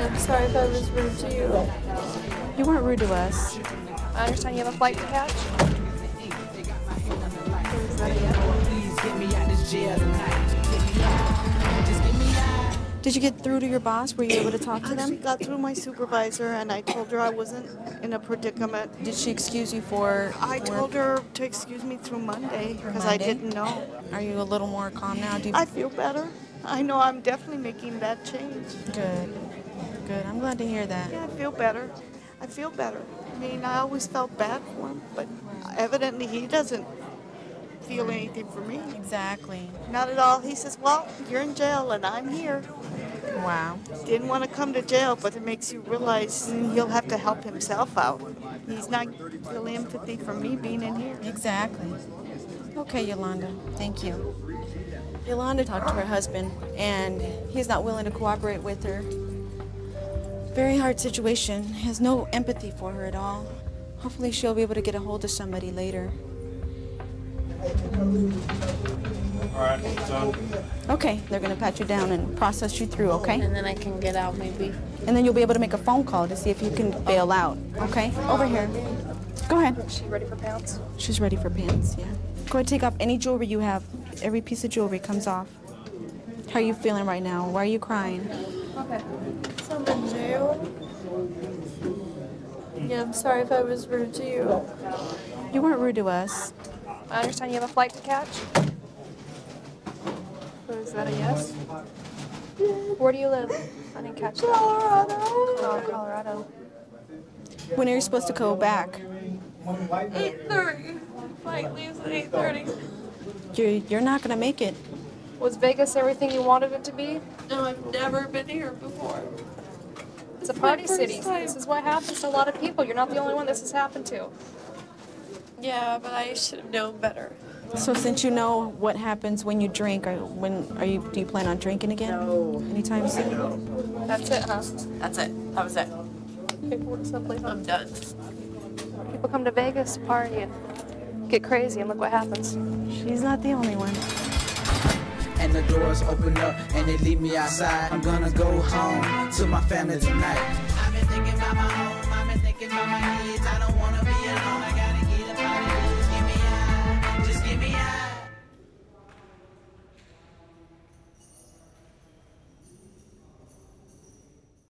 I'm sorry if I was rude to you. You weren't rude to us. I understand you have a flight to catch. Did you get through to your boss? Were you able to talk to them? I got through my supervisor, and I told her I wasn't in a predicament. Did she excuse you for? I told her to excuse me through Monday because I didn't know. Are you a little more calm now? I feel better. I know I'm definitely making that change. Good. Good. I'm glad to hear that. Yeah, I feel better. I feel better. I mean, I always felt bad for him, but evidently he doesn't feel anything for me. Exactly. Not at all. He says, well, you're in jail and I'm here. Wow. Didn't want to come to jail, but it makes you realize he'll have to help himself out. He's not feeling empathy for me being in here. Exactly. Okay, Yolanda. Thank you. Yolanda talked to her husband, and he's not willing to cooperate with her. Very hard situation. Has no empathy for her at all. Hopefully she'll be able to get a hold of somebody later. All right, so. Okay, they're going to pat you down and process you through, okay? And then I can get out, maybe. And then you'll be able to make a phone call to see if you can bail out, okay? Over here. Go ahead. Is she ready for pants? She's ready for pants, yeah. Go ahead, take off any jewelry you have. Every piece of jewelry comes off. How are you feeling right now? Why are you crying? Okay. So I'm in jail. Yeah, I'm sorry if I was rude to you. You weren't rude to us. I understand you have a flight to catch. So is that a yes? Yeah. Where do you live? I didn't catch that. Colorado. Oh, Colorado. When are you supposed to go back? 8:30. Flight leaves at 8:30. You're not gonna make it. Was Vegas everything you wanted it to be? No, I've never been here before. It's a party city. This is what happens to a lot of people. You're not the only one this has happened to. Yeah, but I should have known better. So since you know what happens when you drink, do you plan on drinking again? No. Anytime soon? No. That's it, huh? That's it. That was it. I'm done. People come to Vegas to party and get crazy, and look what happens. She's not the only one. And the doors open up, and they leave me outside. I'm gonna go home to my family tonight. I've been thinking about my home. I've been thinking about my kids. I don't wanna be.